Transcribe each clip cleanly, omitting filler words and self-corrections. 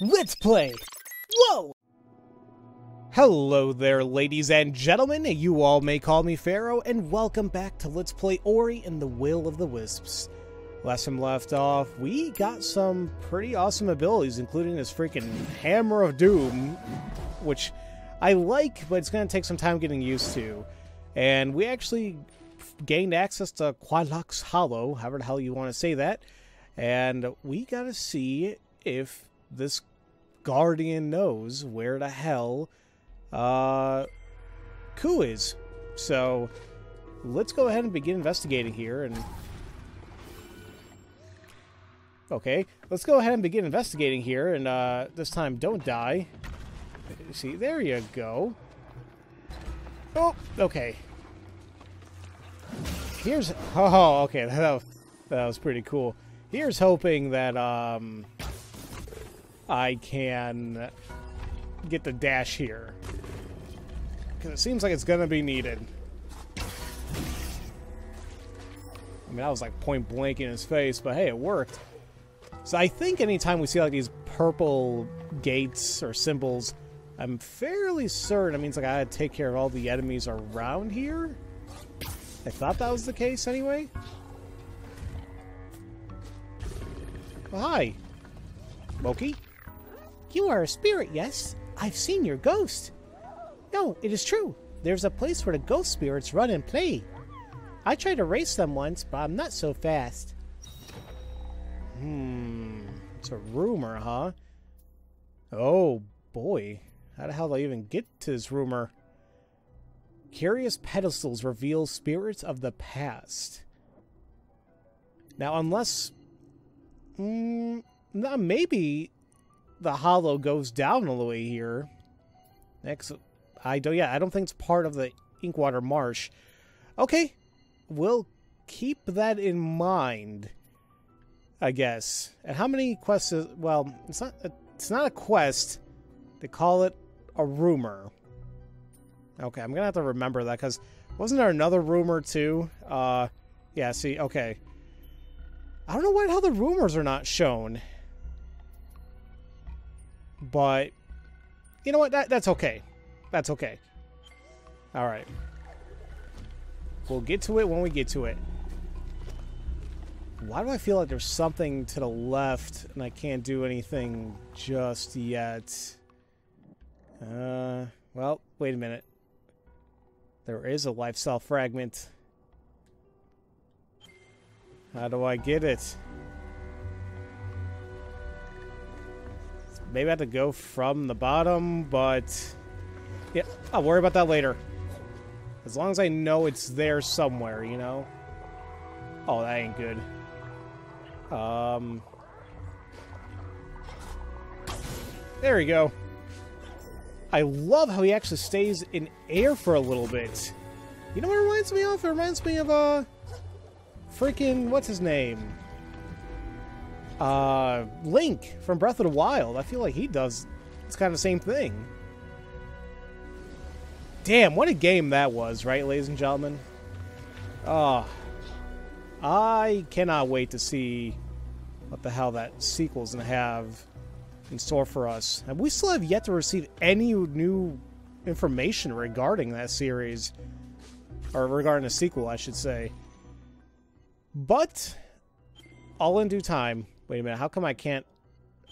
Let's play! Whoa! Hello there, ladies and gentlemen. You all may call me Pharaoh, and welcome back to Let's Play Ori and the Will of the Wisps. Last time left off, we got some pretty awesome abilities, including this freaking Hammer of Doom, which I like, but it's going to take some time getting used to. And we actually gained access to Kwolok's Hollow, however the hell you want to say that. And we gotta see if this guardian knows where the hell Ku is. So let's go ahead and begin investigating here. And okay, let's go ahead and begin investigating here. And this time, don't die. See, there you go. Oh, okay. Here's... oh, okay. That was pretty cool. Here's hoping that I can get the dash here, because it seems like it's going to be needed. I mean, I was like point blank in his face, but hey, it worked. So I think anytime we see like these purple gates or symbols, I'm fairly certain it means like I had to take care of all the enemies around here. I thought that was the case anyway. Well, hi, Moki. You are a spirit, yes? I've seen your ghost. No, it is true. There's a place where the ghost spirits run and play. I tried to race them once, but I'm not so fast. It's a rumor, huh? Oh, boy. How the hell do I even get to this rumor? Curious pedestals reveal spirits of the past. Now, unless... now maybe the hollow goes down all the way here. Next, I don't think it's part of the Inkwater Marsh. Okay, we'll keep that in mind, I guess. And how many quests? Is, well, it's not a quest. They call it a rumor. Okay, I'm gonna have to remember that, because wasn't there another rumor too? Yeah. See, okay. I don't know why the hell the rumors are not shown. But, you know what? That's okay. That's okay. Alright. We'll get to it when we get to it. Why do I feel like there's something to the left and I can't do anything just yet? Well, wait a minute. There is a lifestyle fragment. How do I get it? Maybe I have to go from the bottom, but... yeah, I'll worry about that later. As long as I know it's there somewhere, you know? Oh, that ain't good. There we go. I love how he actually stays in air for a little bit. You know what it reminds me of? It reminds me of, freaking, what's his name? Link from Breath of the Wild. I feel like he does. It's kind of the same thing. Damn, what a game that was, right, ladies and gentlemen? I cannot wait to see what the hell that sequel's gonna have in store for us. And we still have yet to receive any new information regarding that series, or regarding the sequel, I should say. But, all in due time. Wait a minute, how come I can't...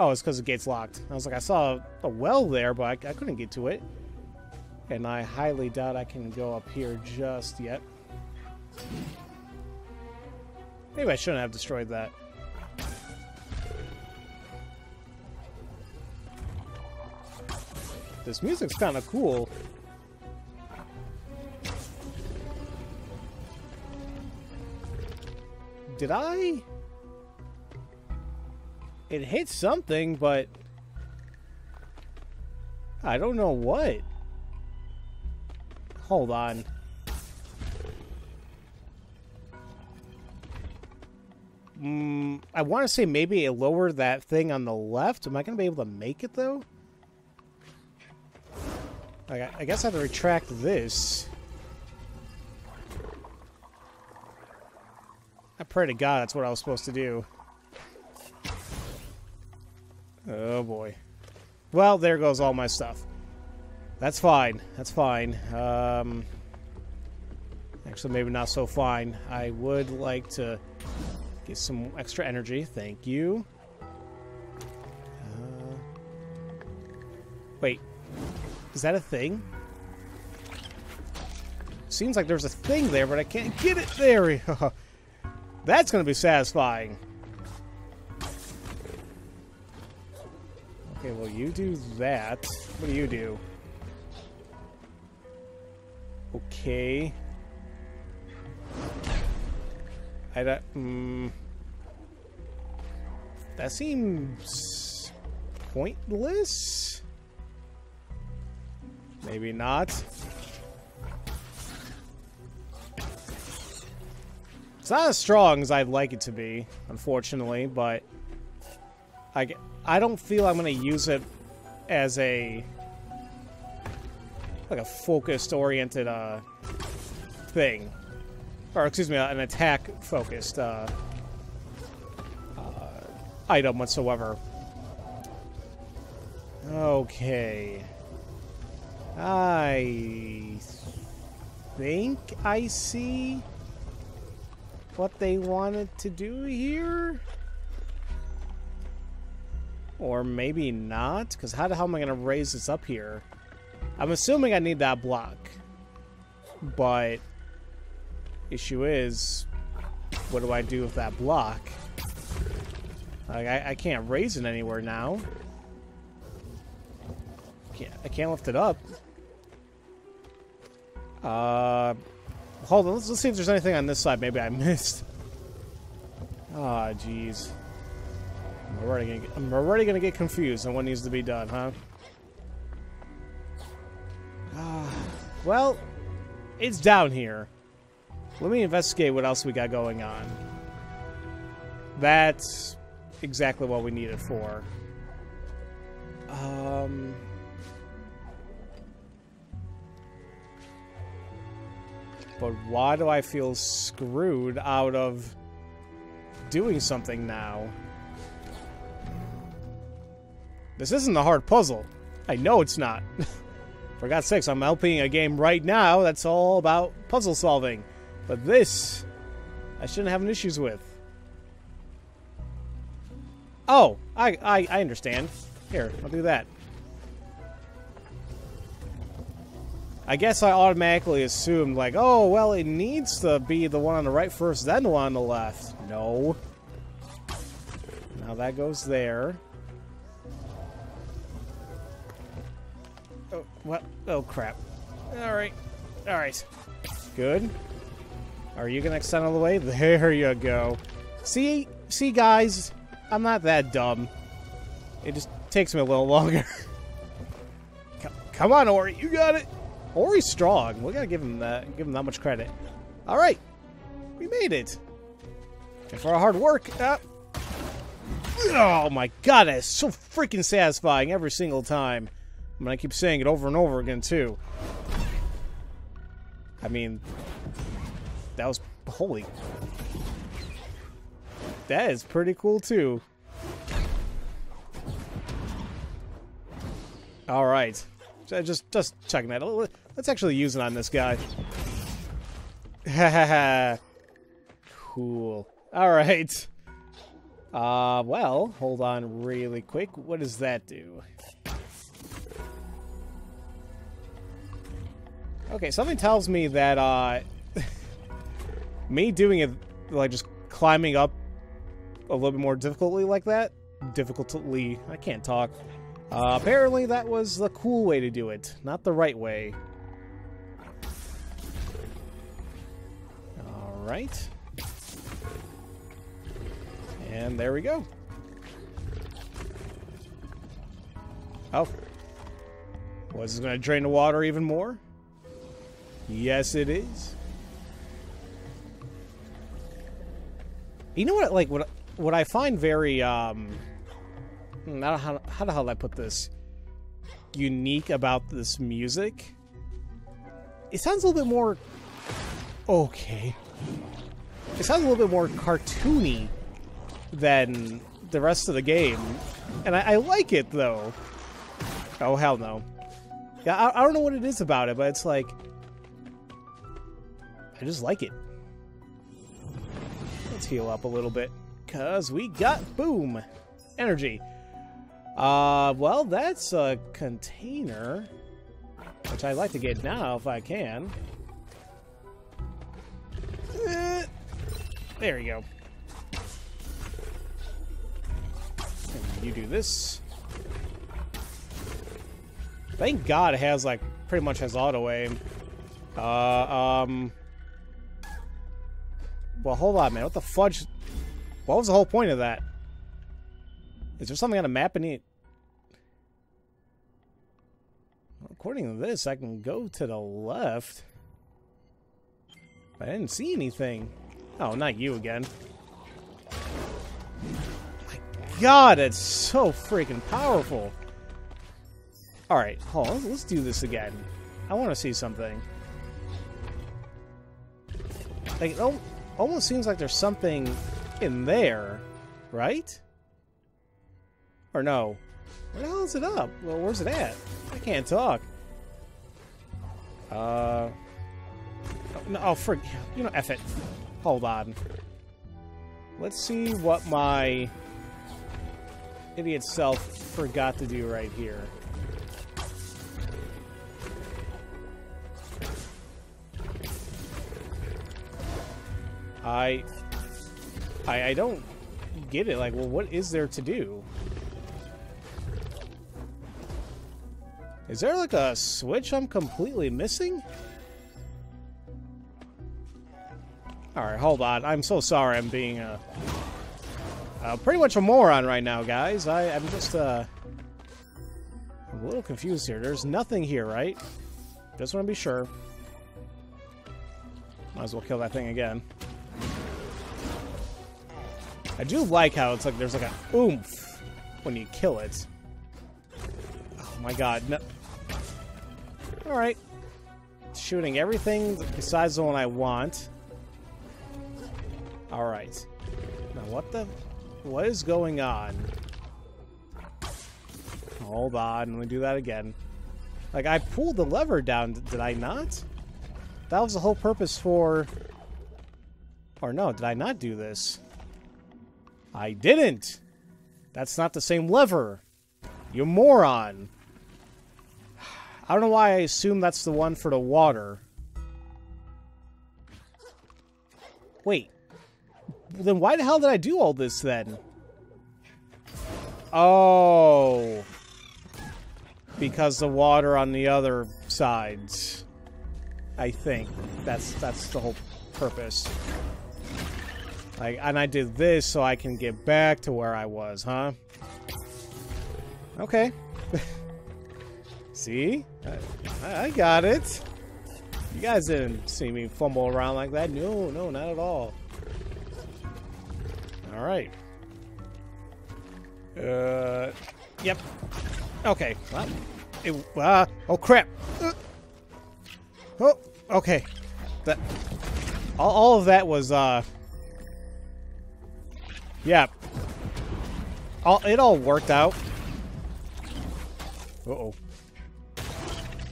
oh, it's because the gate's locked. I was like, I saw a well there, but I couldn't get to it. And I highly doubt I can go up here just yet. Maybe I shouldn't have destroyed that. This music's kind of cool. Did I? It hit something, but I don't know what. Hold on. I want to say maybe it lowered that thing on the left. Am I going to be able to make it, though? I guess I have to retract this. I pray to God that's what I was supposed to do. Oh boy. Well, there goes all my stuff. That's fine. That's fine. Actually, maybe not so fine. I would like to get some extra energy. Thank you. Wait. Is that a thing? Seems like there's a thing there, but I can't get it there. That's going to be satisfying. Okay, well, you do that. What do you do? Okay. I don't... that seems... pointless? Maybe not. It's not as strong as I'd like it to be, unfortunately, but... I don't feel I'm going to use it as a... like a focused, oriented, thing. Or, excuse me, an attack-focused, item whatsoever. Okay. I... think I see... what they wanted to do here? Or maybe not? Because how the hell am I going to raise this up here? I'm assuming I need that block. But... issue is, what do I do with that block? Like, I can't raise it anywhere now. I can't lift it up. Hold on, let's see if there's anything on this side maybe I missed. Ah, oh, jeez. I'm already gonna get confused on what needs to be done, huh? Well, it's down here. Let me investigate what else we got going on. That's exactly what we need it for. But why do I feel screwed out of doing something now? This isn't a hard puzzle. I know it's not. For God's sakes, I'm helping a game right now that's all about puzzle solving. But this, I shouldn't have any issues with. Oh, I understand. Here, I'll do that. I guess I automatically assumed, like, oh, well, it needs to be the one on the right first, then the one on the left. No. Now that goes there. Oh, what? Oh, crap. Alright. Alright. Good. Are you gonna extend all the way? There you go. See, guys, I'm not that dumb. It just takes me a little longer. Come on, Ori, you got it. Ori's strong. We gotta give him that much credit. All right, we made it. And for our hard work. Oh my God, that's so freaking satisfying every single time. I'm gonna keep saying it over and over again too. I mean. That was... holy... that is pretty cool, too. Alright. Just checking that. Let's actually use it on this guy. Hahaha. Cool. Alright. Well, hold on really quick. What does that do? Okay, something tells me that, me doing it, like, just climbing up a little bit more difficultly like that. Difficultly. I can't talk. Apparently that was the cool way to do it. Not the right way. Alright. And there we go. Oh. Was this going to drain the water even more? Yes, it is. You know what, like, what I find very, I don't know how the hell I put this, unique about this music? It sounds a little bit more, okay. It sounds a little bit more cartoony than the rest of the game. And I like it, though. Oh, hell no. Yeah, I don't know what it is about it, but it's like... I just like it. Let's heal up a little bit. Because we got... Boom! Energy. Well, that's a container. Which I'd like to get now, if I can. There we go. You do this. Thank God it has, like, pretty much has auto aim. Well, hold on, man. What the fudge? What was the whole point of that? Is there something on a map in it? According to this, I can go to the left. I didn't see anything. Oh, not you again. God, it's so freaking powerful. Alright, hold on. Let's do this again. I want to see something. Like, it almost seems like there's something in there, right? Or no. Where the hell is it up? Well, where's it at? I can't talk. No, oh, frick. You know, F it. Hold on. Let's see what my... Idiot itself forgot to do right here. I don't get it. Like, well, what is there to do? Is there like a switch I'm completely missing? All right, hold on. I'm so sorry. I'm being a pretty much a moron right now, guys. I'm just, I'm a little confused here. There's nothing here, right? Just want to be sure. Might as well kill that thing again. I do like how it's like there's like an oomph when you kill it. Oh my god, no. Alright. Shooting everything besides the one I want. Alright. Now what the... What is going on? Hold on, let me do that again. Like, I pulled the lever down, did I not? That was the whole purpose for... Or no, did I not do this? I didn't! That's not the same lever! You moron! I don't know why I assume that's the one for the water. Wait. Then why the hell did I do all this, then? Oh. Because the water on the other sides. I think. That's the whole purpose. Like, and I did this so I can get back to where I was, huh? Okay. See? I got it. You guys didn't see me fumble around like that. No, no, not at all. Alright. Yep. Okay. Well, it, oh, crap. Oh, okay. That... all of that was, yeah. It all worked out. Uh-oh.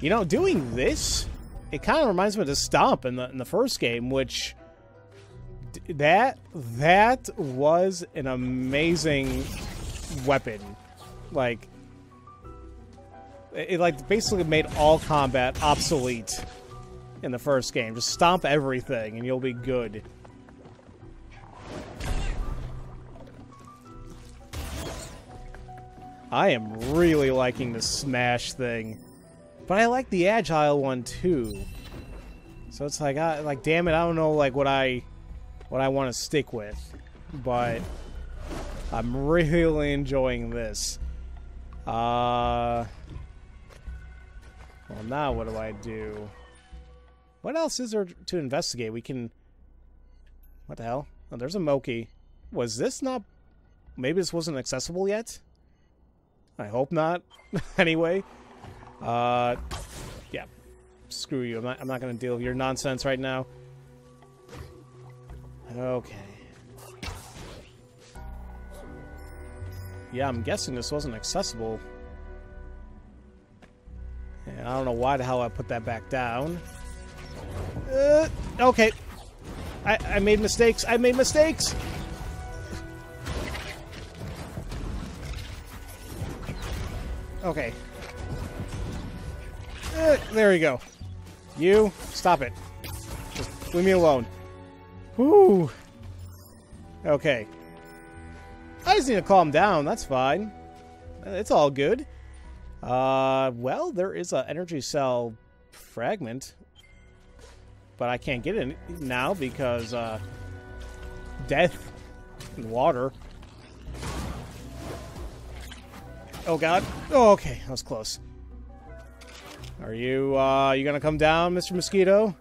You know, doing this, it kind of reminds me of the stomp in the first game, which... That was an amazing weapon. Like, it like basically made all combat obsolete in the first game. Just stomp everything and you'll be good. I am really liking the smash thing, but I like the agile one too. So it's like, like, damn it, I don't know, like, what I want to stick with, but I'm really enjoying this. Well, now what do I do? What else is there to investigate? We can... What the hell? Oh, there's a Moki. Was this not... Maybe this wasn't accessible yet? I hope not. Anyway. Yeah. Screw you. I'm not going to deal with your nonsense right now. Okay. Yeah, I'm guessing this wasn't accessible. And I don't know why the hell I put that back down. Okay. I made mistakes. I made mistakes! Okay. There we go. You, stop it. Just leave me alone. Whoo! Okay. I just need to calm down, that's fine. It's all good. Well, there is an energy cell fragment. But I can't get it now because, death and water. Oh, God. Oh, okay. That was close. Are you, you gonna come down, Mr. Mosquito?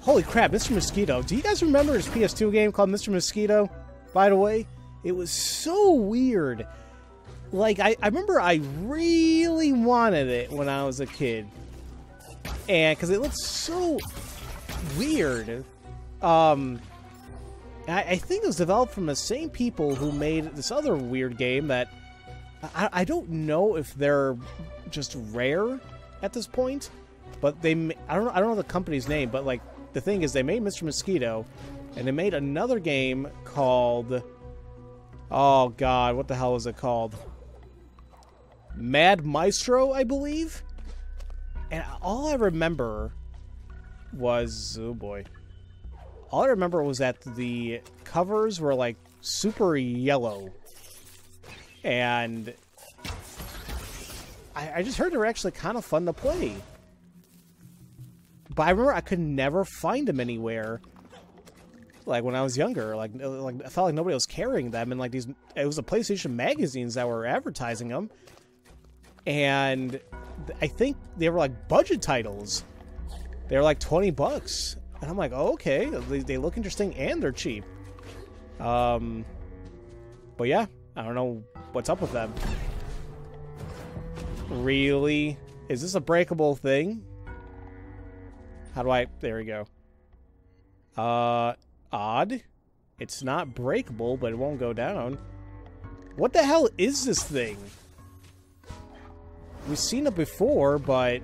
Holy crap, Mr. Mosquito. Do you guys remember his PS2 game called Mr. Mosquito? By the way, it was so weird. Like, I remember I really wanted it when I was a kid. And, because it looked so weird. I think it was developed from the same people who made this other weird game that I don't know if they're just rare at this point, but I don't know the company's name, but like the thing is they made Mr. Mosquito, and they made another game called, oh God, what the hell is it called? Mad Maestro, I believe. And all I remember was, oh boy, all I remember was that the covers were like super yellow. And I just heard they were actually kind of fun to play. But I remember I could never find them anywhere. Like when I was younger, like I felt like nobody was carrying them, and like these, it was the PlayStation magazines that were advertising them. And I think they were like budget titles. They were like $20, and I'm like, oh, okay, they look interesting and they're cheap. But yeah, I don't know what's up with them. Really? Is this a breakable thing? How do I... There we go. Odd. It's not breakable, but it won't go down. What the hell is this thing? We've seen it before, but...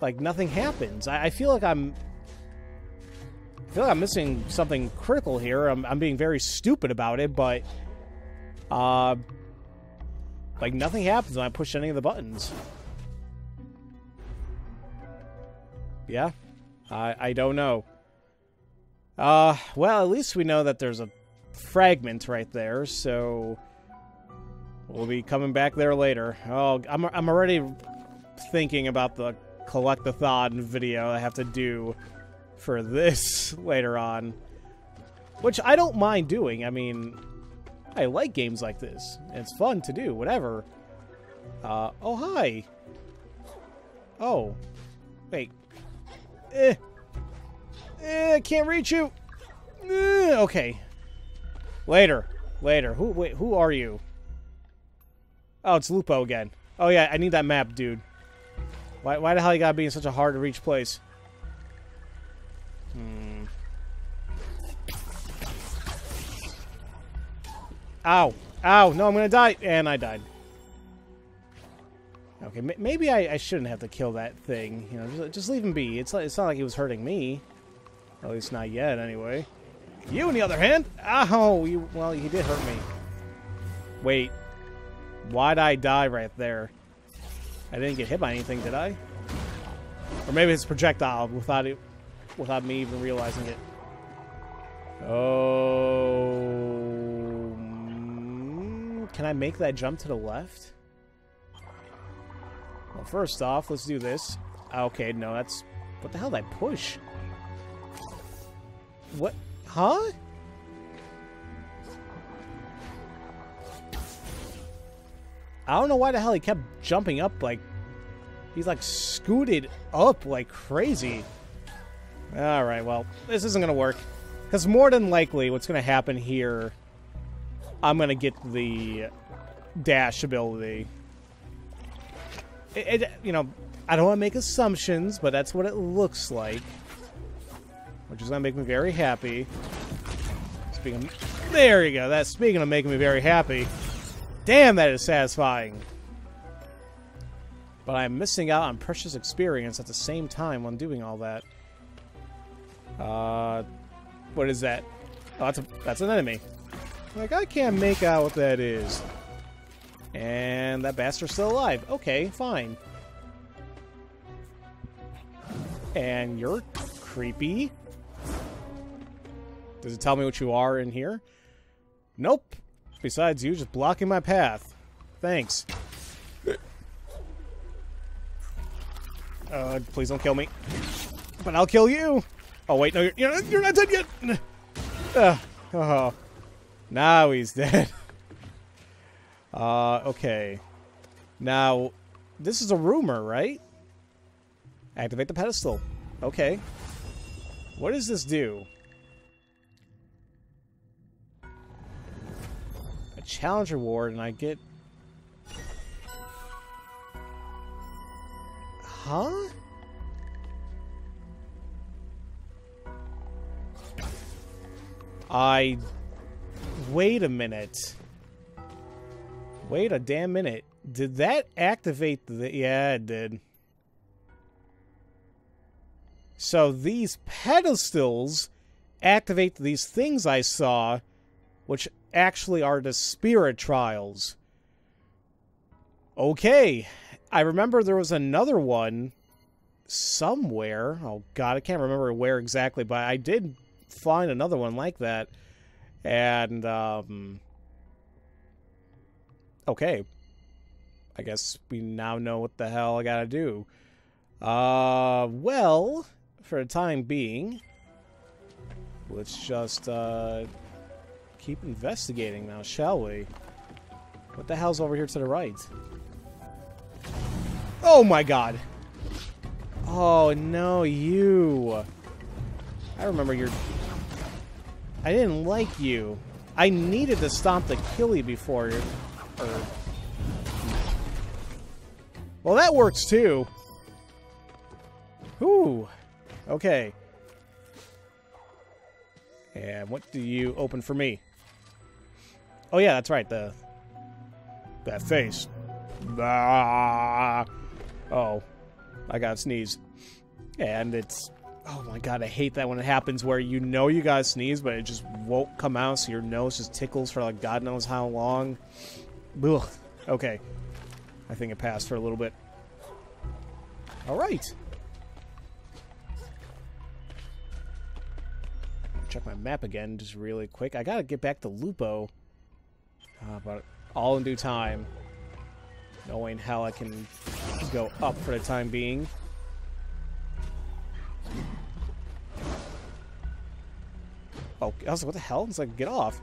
like, nothing happens. I feel like I'm... I feel like I'm missing something critical here. I'm being very stupid about it, but... like, nothing happens when I push any of the buttons. Yeah. I don't know. Well, at least we know that there's a fragment right there, so... we'll be coming back there later. Oh, I'm already thinking about the collect-a-thon video I have to do for this later on. Which I don't mind doing, I mean... I like games like this. It's fun to do, whatever. Oh, hi. Oh. Wait. I can't reach you. Okay. Later. Later. Who are you? Oh, it's Lupo again. Oh, yeah, I need that map, dude. Why the hell you gotta be in such a hard-to-reach place? Ow. Ow. No, I'm gonna die. And I died. Okay, maybe I shouldn't have to kill that thing. You know, just leave him be. It's not like he was hurting me. At least not yet, anyway. You, on the other hand! Ow! Well, he did hurt me. Wait. Why'd I die right there? I didn't get hit by anything, did I? Or maybe it's a projectile without me even realizing it. Oh... can I make that jump to the left? Well, first off, let's do this. Okay, no, that's... what the hell did I push? What? Huh? I don't know why the hell he kept jumping up, like... he's, like, scooted up like crazy. Alright, well, this isn't gonna work. Because more than likely, what's gonna happen here... I'm gonna get the dash ability. You know, I don't want to make assumptions, but that's what it looks like, which is gonna make me very happy. Speaking There you go. That's, speaking of making me very happy. Damn, that is satisfying. But I'm missing out on precious experience at the same time when doing all that. What is that? Oh, that's an enemy. Like, I can't make out what that is. And that bastard's still alive. Okay, fine. And you're creepy. Does it tell me what you are in here? Nope. Besides you just blocking my path. Thanks. Please don't kill me. But I'll kill you. Oh wait, no, you're not dead yet. Oh, now he's dead. Okay. Now, this is a rumor, right? Activate the pedestal. Okay. What does this do? A challenge reward, and I get... Huh? Wait a minute. Wait a damn minute. Did that activate the... Yeah, it did. So these pedestals activate these things I saw, which actually are the spirit trials. Okay. I remember there was another one somewhere. Oh, God, I can't remember where exactly, but I did find another one like that. And, okay. I guess we now know what the hell I gotta do. Well... For the time being, let's just keep investigating now, shall we? What the hell's over here to the right? Oh my god! Oh no, you! I remember your... I didn't like you. I needed to stomp the killie before you. Well, that works too. Whew. Okay. And what do you open for me? Oh yeah, that's right. That face. Ah. Oh, I got sneeze. And it's... Oh my god, I hate that when it happens where you know you got sneeze, but it just won't come out, so your nose just tickles for like God knows how long. Ugh. Okay. I think it passed for a little bit. All right. Check my map again just really quick. I gotta get back to Lupo, but all in due time, knowing how I can go up for the time being. Oh, I was like, what the hell? It's like, get off.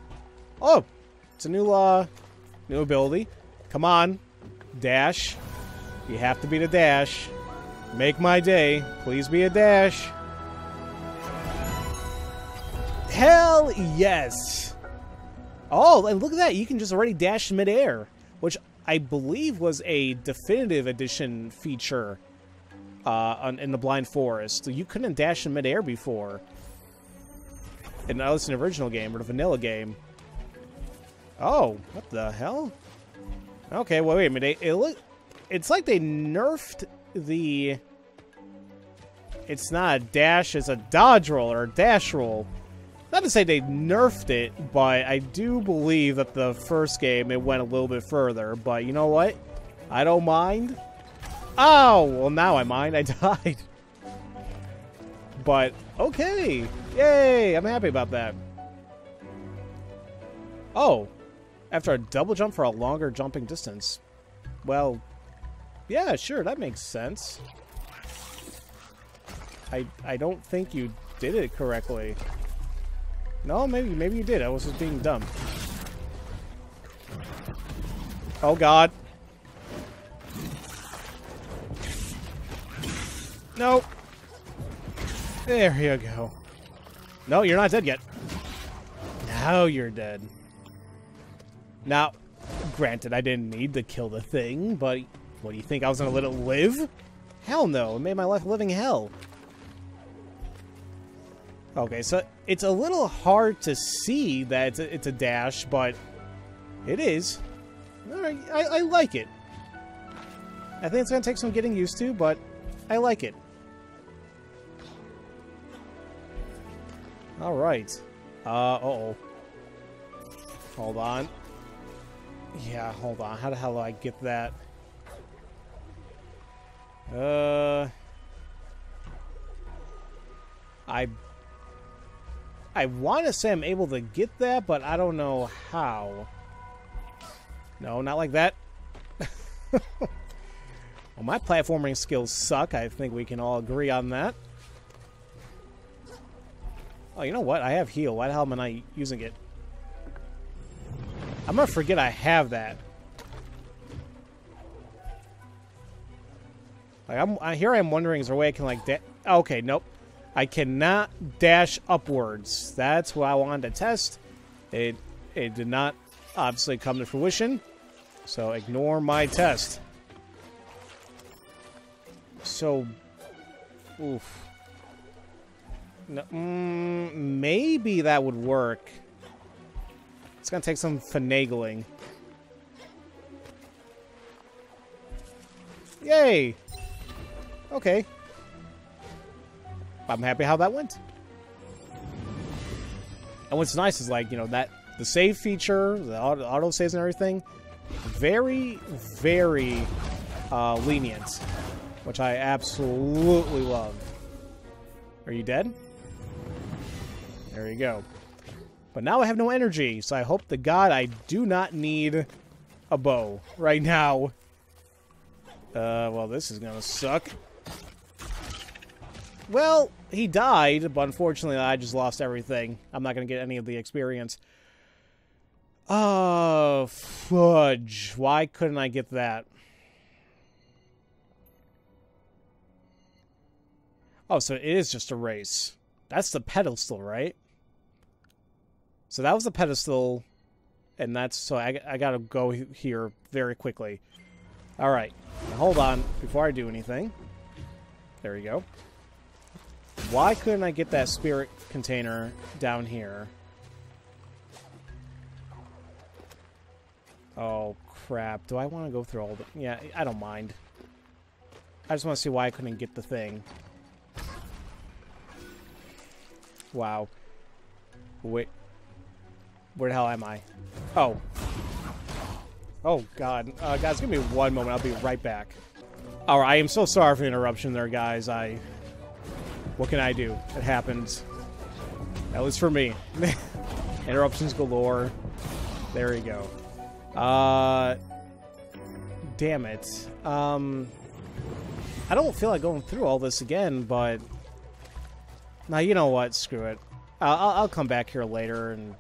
Oh, it's a new ability. Come on, dash. You have to be the dash. Make my day. Please be a dash. Hell yes! Oh, and look at that. You can just already dash midair, which I believe was a definitive edition feature in the Blind Forest. So you couldn't dash in midair before. And now it's an original game or the vanilla game. Oh, what the hell? Okay, well, wait a minute. It's like they nerfed the... It's not a dash, it's a dodge roll or a dash roll. Not to say they nerfed it, but I do believe that the first game, it went a little bit further. But you know what? I don't mind. Oh! Well, now I mind. I died. But, okay. Yay! I'm happy about that. Oh. After a double jump for a longer jumping distance. Well, yeah, sure. That makes sense. I don't think you did it correctly. No, maybe you did. I was just being dumb. Oh god. No. There you go. No, you're not dead yet. Now you're dead. Now, granted, I didn't need to kill the thing, but what do you think? I was gonna let it live? Hell no. It made my life a living hell. Okay, so it's a little hard to see that it's a dash, but it is. Alright, I like it. I think it's going to take some getting used to, but I like it. Alright. Uh-oh. Hold on. Yeah, hold on. How the hell do I get that? I want to say I'm able to get that, but I don't know how. No, not like that. Well, my platforming skills suck. I think we can all agree on that. Oh, you know what? I have heal. Why the hell am I not using it? I'm gonna forget I have that. Like, here I am wondering, is there a way I can, like, okay, nope. I cannot dash upwards. That's what I wanted to test. It did not obviously come to fruition, so ignore my test. So, oof. No, maybe that would work. It's gonna take some finagling. Yay! Okay. I'm happy how that went. And what's nice is, like, you know, that the save feature, the auto saves and everything, very, very lenient, which I absolutely love. Are you dead? There you go. But now I have no energy, so I hope to God I do not need a bow right now. Well, this is gonna suck. Well, he died, but unfortunately I just lost everything. I'm not going to get any of the experience. Oh, fudge. Why couldn't I get that? Oh, so it is just a race. That's the pedestal, right? So that was the pedestal, and that's... So I got to go here very quickly. All right. Now, hold on before I do anything. There we go. Why couldn't I get that spirit container down here? Oh, crap. Do I want to go through all the... Yeah, I don't mind. I just want to see why I couldn't get the thing. Wow. Wait. Where the hell am I? Oh. Oh, God. Guys, give me one moment. I'll be right back. All right, I am so sorry for the interruption there, guys. What can I do? It happens. At least for me. Interruptions galore. There we go. Damn it. I don't feel like going through all this again, but... Now, you know what? Screw it. I'll come back here later, and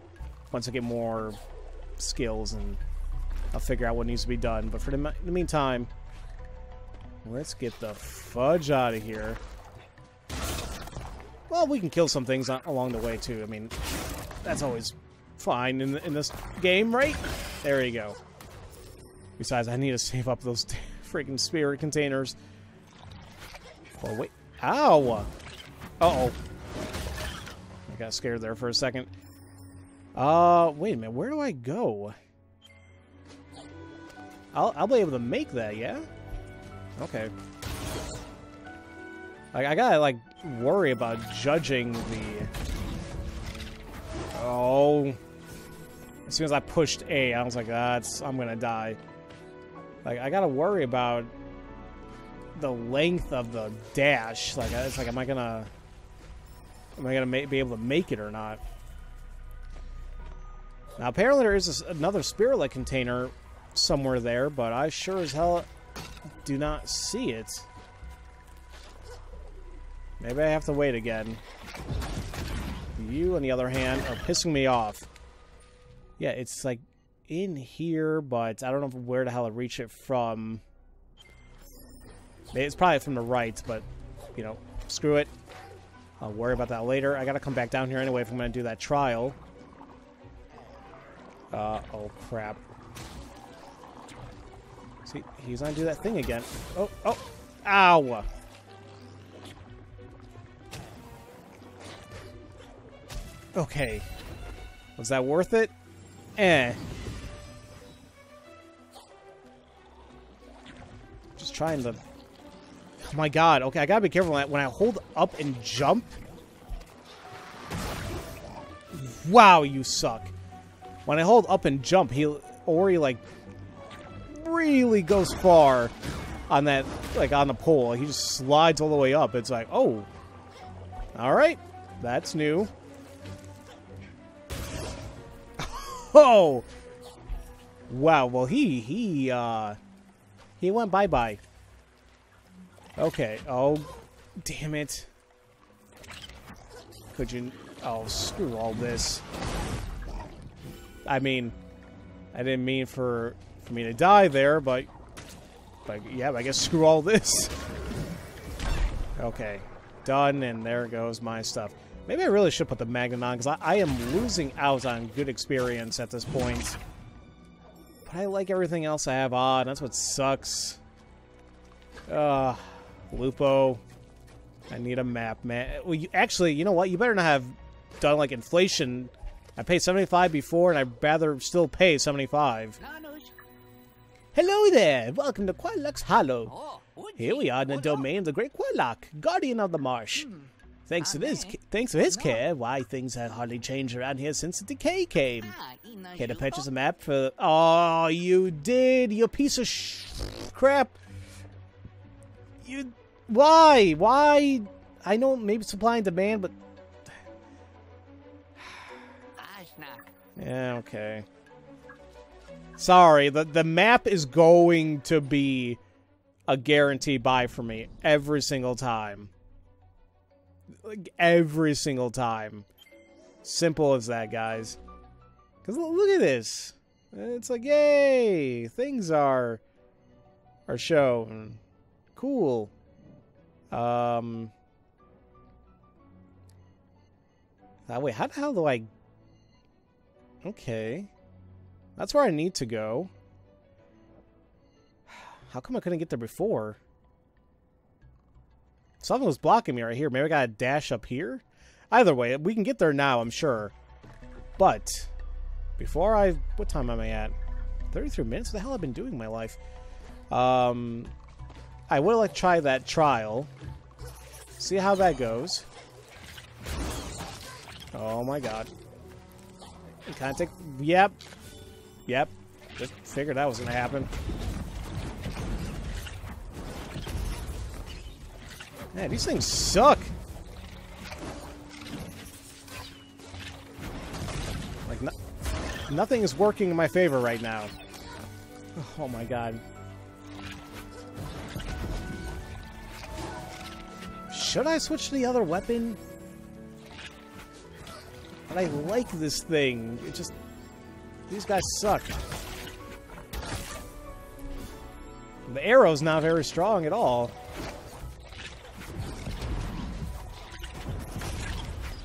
once I get more skills, and I'll figure out what needs to be done. But for the meantime, let's get the fudge out of here. Well, we can kill some things along the way, too. I mean, that's always fine in this game, right? There you go. Besides, I need to save up those freaking spirit containers. Oh, wait. Ow! Uh-oh. I got scared there for a second. Wait a minute. Where do I go? I'll be able to make that, yeah? Okay. I gotta, like, worry about judging the... Oh. As soon as I pushed A, I was like, that's... I'm gonna die. Like, I gotta worry about the length of the dash. Like, it's like, am I gonna be able to make it or not? Now, apparently there is another spirit-like container somewhere there, but I sure as hell do not see it. Maybe I have to wait again. You, on the other hand, are pissing me off. Yeah, it's like in here, but I don't know where the hell to reach it from. It's probably from the right, but, you know, screw it. I'll worry about that later. I gotta come back down here anyway if I'm gonna do that trial. Oh, crap. See, he's gonna do that thing again. Oh, oh, ow! Okay. Was that worth it? Eh. Just trying to... Oh my god. Okay, I gotta be careful when I hold up and jump. Wow, you suck. When I hold up and jump, Ori, like, really goes far on that, like, on the pole. He just slides all the way up. It's like, oh. Alright. That's new. Oh! Wow, well, he went bye-bye. Okay, oh, damn it. Could you... Oh, screw all this. I mean, I didn't mean for me to die there, but yeah, I guess screw all this. Okay, done, and there goes my stuff. Maybe I really should put the Magnum on, because I am losing out on good experience at this point. But I like everything else I have on, that's what sucks. Lupo. I need a map, man. Well, actually, you know what? You better not have done, like, inflation. I paid $75 before, and I'd rather still pay $75. Hello there! Welcome to Kwolok's Hollow. Here we are in the domain of the Great Kwolok, Guardian of the Marsh. Thanks to his care, why things have hardly changed around here since the decay came. Care to purchase a map for... Oh, you did! You piece of crap! You... Why? Why? I know maybe supply and demand, but... Yeah, okay. Sorry, the map is going to be a guarantee buy for me every single time. Like, every single time. Simple as that, guys. Because look at this. It's like, yay! Things are shown. Cool. Oh, wait, how the hell do I... Okay. That's where I need to go. How come I couldn't get there before? Something was blocking me right here. Maybe I gotta dash up here? Either way, we can get there now, I'm sure. But, before I... What time am I at? 33 minutes? What the hell have I been doing in my life? I would like to try that trial. See how that goes. Oh my god. Contact. Yep. Yep. Just figured that was gonna happen. Man, these things suck. Like, nothing is working in my favor right now. Oh my god. Should I switch to the other weapon? But I like this thing. It just... These guys suck. The arrow's not very strong at all.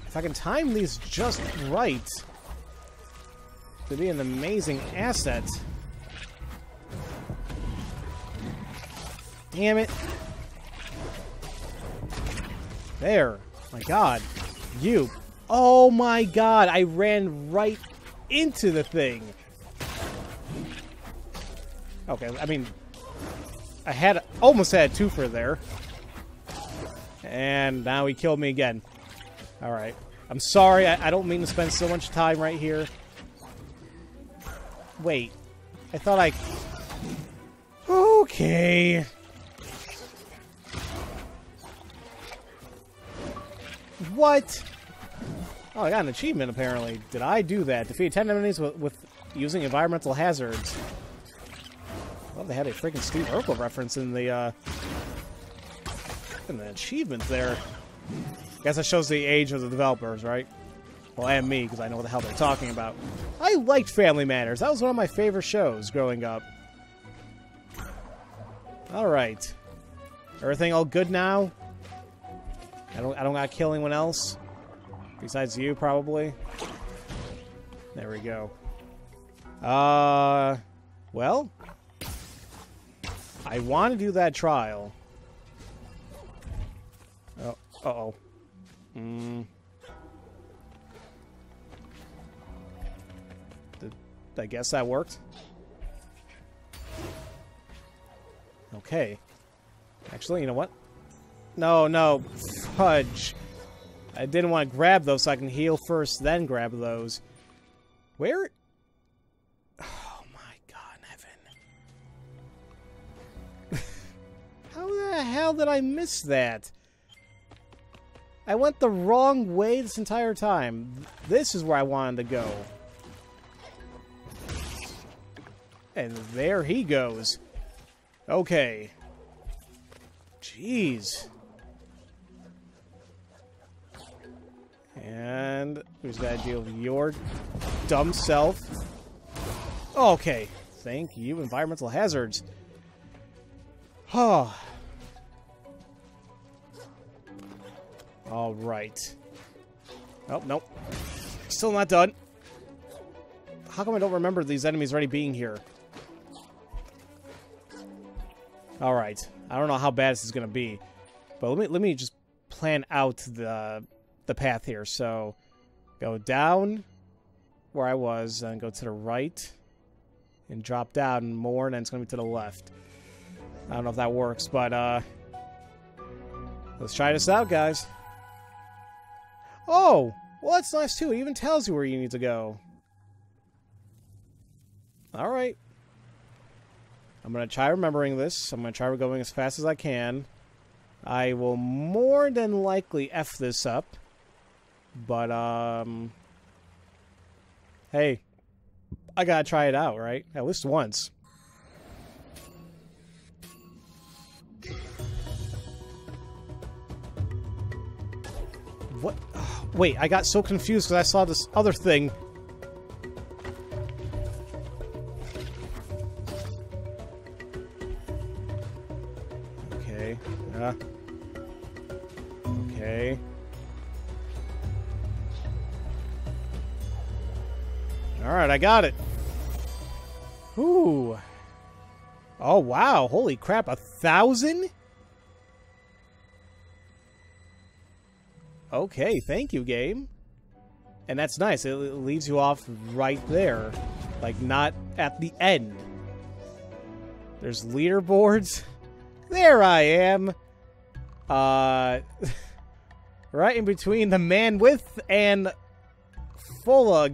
If I can time these just right, it'd be an amazing asset. Damn it. There. My god. You. Oh my god, I ran right into the thing. Okay, I mean, I had almost had a twofer there. And now he killed me again. Alright. I'm sorry, I don't mean to spend so much time right here. Wait. I thought I... Okay... What? Oh, I got an achievement, apparently. Did I do that? Defeat 10 enemies with using environmental hazards. Well, they had a freaking Steve Urkel reference in the achievement there. I guess that shows the age of the developers, right? Well, and me, because I know what the hell they're talking about. I liked Family Matters. That was one of my favorite shows growing up. Alright. Everything all good now? I don't gotta kill anyone else. Besides you, probably. There we go. Well. I want to do that trial. Oh. Uh-oh. I guess that worked. Okay. Actually, you know what? No, no. Fudge. I didn't want to grab those so I can heal first, then grab those. Where? Oh my god, heaven. How the hell did I miss that? I went the wrong way this entire time. This is where I wanted to go. And there he goes. Okay. Jeez. And who's that deal with your dumb self? Okay. Thank you, environmental hazards. Oh. All right. Oh, nope. Still not done. How come I don't remember these enemies already being here? All right. I don't know how bad this is going to be, but let me just plan out the path here. So go down where I was and go to the right and drop down more, and then it's going to be to the left. I don't know if that works, but let's try this out, guys. Oh, well, that's nice too. It even tells you where you need to go. All right. I'm going to try remembering this. I'm going to try going as fast as I can. I will more than likely F this up. But, hey, I gotta try it out, right? At least once. What? Oh, wait, I got so confused because I saw this other thing. Okay. Okay. Alright, I got it. Ooh. Oh, wow. Holy crap. 1,000? Okay, thank you, game. And that's nice. It leaves you off right there. Like, not at the end. There's leaderboards. There I am. Right in between the man with and Pharaoh.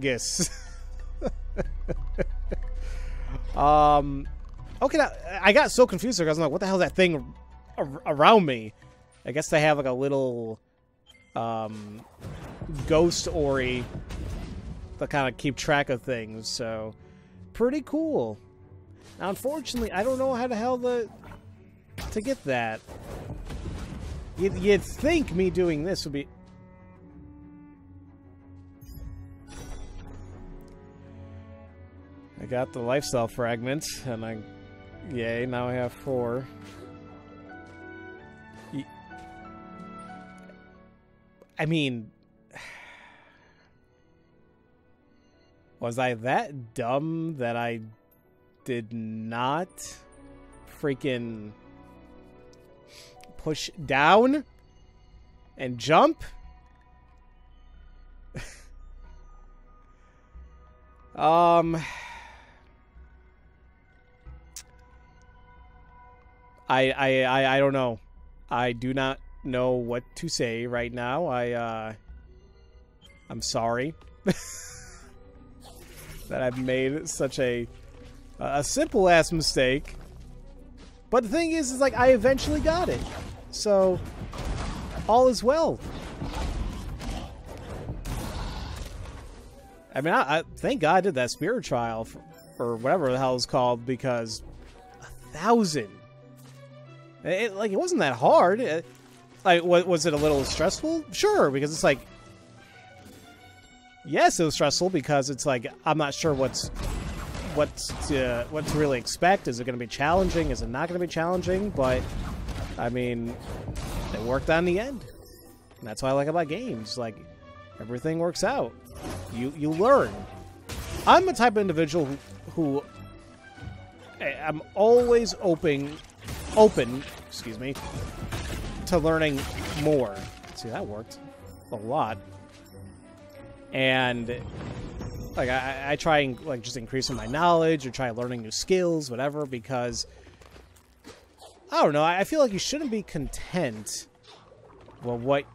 Okay, now, I got so confused because I'm like, what the hell is that thing around me? I guess they have like a little ghost Ori to kind of keep track of things, so pretty cool. Now, unfortunately, I don't know how the hell to get that. You'd think me doing this would be... I got the lifestyle fragment, and I... Yay, now I have 4. I mean... Was I that dumb that I did not freaking push down and jump? I don't know. I do not know what to say right now. I'm sorry that I've made such a simple ass mistake. But the thing is like I eventually got it. So all is well. I mean, I thank God I did that spirit trial or whatever the hell it's called, because 1,000. It wasn't that hard. Like, was it a little stressful? Sure, because it's like... Yes, it was stressful because it's like, I'm not sure what to really expect. Is it going to be challenging? Is it not going to be challenging? But, I mean, it worked on the end. And that's what I like about games. Like, everything works out. You learn. I'm the type of individual who I'm always open, excuse me, to learning more. See, that worked a lot. And Like, I try and, like, just increasing my knowledge or try learning new skills, whatever, because, I don't know, I feel like you shouldn't be content with what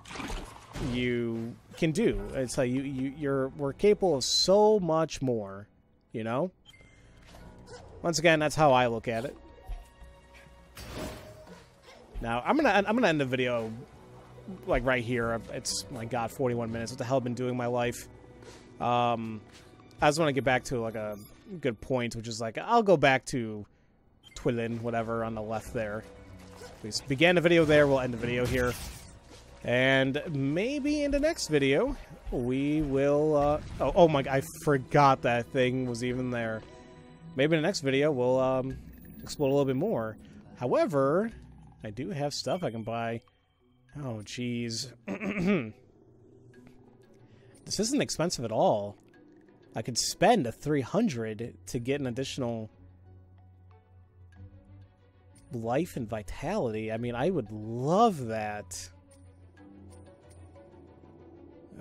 you can do. It's like, we're capable of so much more, you know? Once again, that's how I look at it. Now, I'm gonna end the video, like, right here. It's, my God, 41 minutes. What the hell I've been doing in my life? I just want to get back to, like, a good point, which is, like, I'll go back to Twillin, whatever, on the left there. We began the video there, we'll end the video here. And maybe in the next video, we will, oh my, I forgot that thing was even there. Maybe in the next video, we'll, explore a little bit more. However, I do have stuff I can buy. Oh, jeez. This isn't expensive at all. I could spend a 300 to get an additional life and vitality. I mean, I would love that.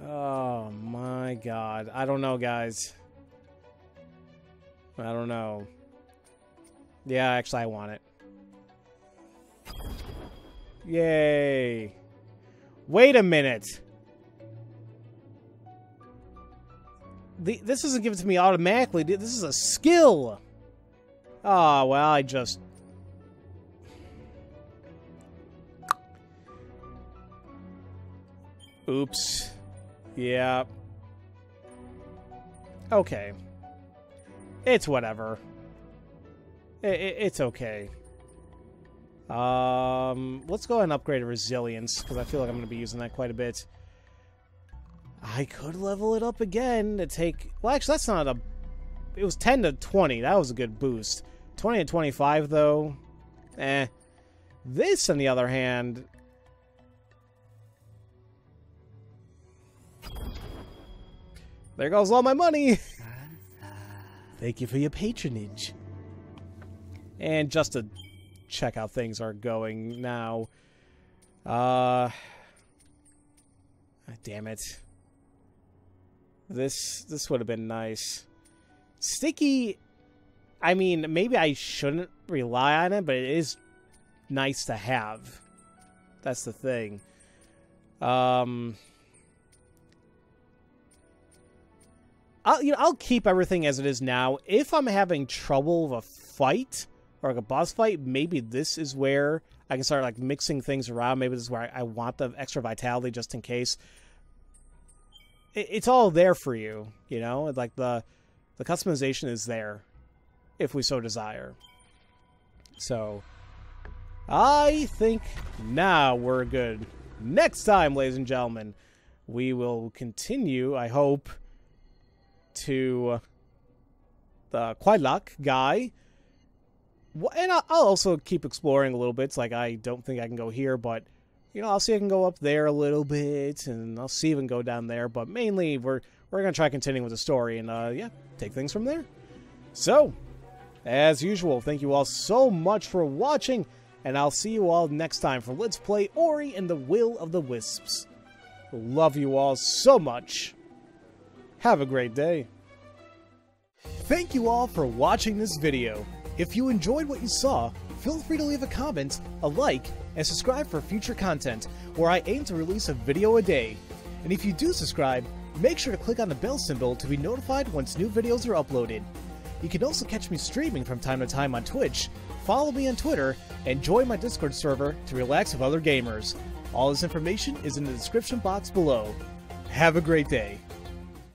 Oh my God. I don't know, guys. I don't know. Yeah, actually, I want it. Yay. Wait a minute. This isn't given to me automatically. This is a skill. Oh, well, I just... Oops. Yeah. Okay. It's whatever. It's okay. Let's go ahead and upgrade resilience, because I feel like I'm going to be using that quite a bit. I could level it up again to take... Well, actually, that's not a... It was 10 to 20. That was a good boost. 20 to 25, though. Eh. This, on the other hand... There goes all my money! Thank you for your patronage. And just to check how things are going now... Damn it. This would have been nice. Sticky, I mean, maybe I shouldn't rely on it, but it is nice to have. That's the thing. I'll keep everything as it is now. If I'm having trouble with a fight, or like a boss fight, maybe this is where I can start, like, mixing things around. Maybe this is where I want the extra vitality just in case. It's all there for you, you know? Like, the customization is there, if we so desire. So, I think now we're good. Next time, ladies and gentlemen, we will continue, I hope, to the Kwolok guy. And I'll also keep exploring a little bit. It's like, I don't think I can go here, but... You know, I'll see if I can go up there a little bit, and I'll see if I can go down there. But mainly, we're going to try continuing with the story and, yeah, take things from there. So, as usual, thank you all so much for watching, and I'll see you all next time for Let's Play Ori and the Will of the Wisps. Love you all so much. Have a great day. Thank you all for watching this video. If you enjoyed what you saw, feel free to leave a comment, a like, and subscribe for future content, where I aim to release a video a day. And if you do subscribe, make sure to click on the bell symbol to be notified once new videos are uploaded. You can also catch me streaming from time to time on Twitch, follow me on Twitter, and join my Discord server to relax with other gamers. All this information is in the description box below. Have a great day.